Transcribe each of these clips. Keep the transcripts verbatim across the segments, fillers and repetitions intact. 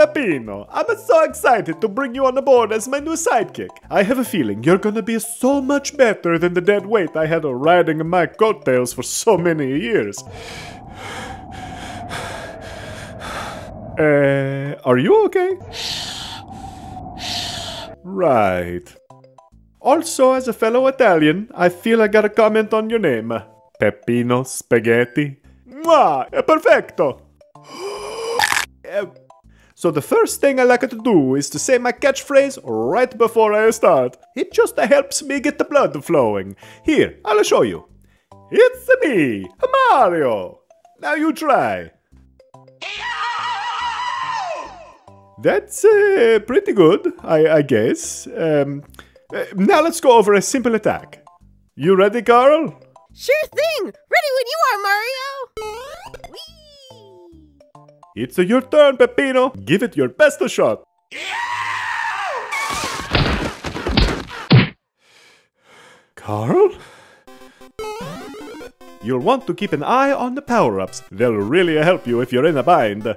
Peppino, I'm so excited to bring you on board as my new sidekick. I have a feeling you're gonna be so much better than the dead weight I had riding my coattails for so many years. Uh, are you okay? Right. Also, as a fellow Italian, I feel I gotta comment on your name. Peppino Spaghetti. Mwah! Perfecto! uh, so the first thing I like to do is to say my catchphrase right before I start. It just helps me get the blood flowing. Here, I'll show you. It's me, Mario! Now you try. That's uh, pretty good, I, I guess. Um, uh, now let's go over a simple attack. You ready, Carl? Sure thing! Ready when you are, Mario! Whee! It's uh, your turn, Peppino! Give it your best shot! Carl? You'll want to keep an eye on the power-ups. They'll really help you if you're in a bind.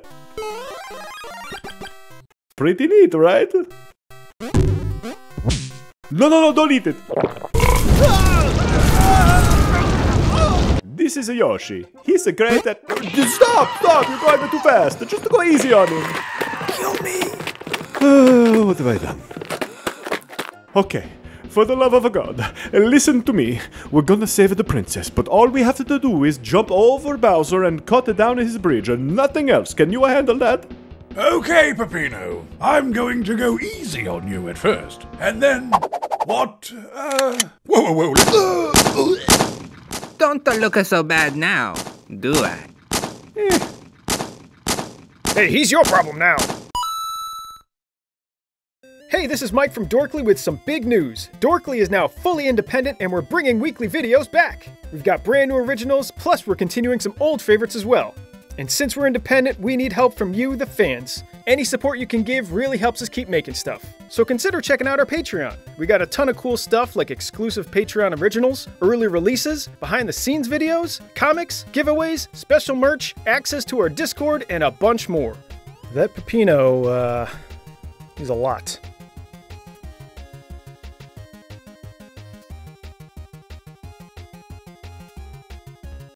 Pretty neat, right? No, no, no, don't eat it! This is a Yoshi. He's a great at... Stop, stop! You're driving too fast! Just go easy on him! Kill me! Uh, what have I done? Okay, for the love of a god, listen to me. We're gonna save the princess, but all we have to do is jump over Bowser and cut down his bridge and nothing else. Can you handle that? Okay, Peppino, I'm going to go easy on you at first, and then, what, uh, whoa, whoa, whoa, don't look so bad now, do I? Eh. Hey, he's your problem now. Hey, this is Mike from Dorkly with some big news. Dorkly is now fully independent and we're bringing weekly videos back. We've got brand new originals, plus we're continuing some old favorites as well. And since we're independent, we need help from you, the fans. Any support you can give really helps us keep making stuff. So consider checking out our Patreon. We got a ton of cool stuff like exclusive Patreon originals, early releases, behind-the-scenes videos, comics, giveaways, special merch, access to our Discord, and a bunch more. That Peppino, uh, is a lot.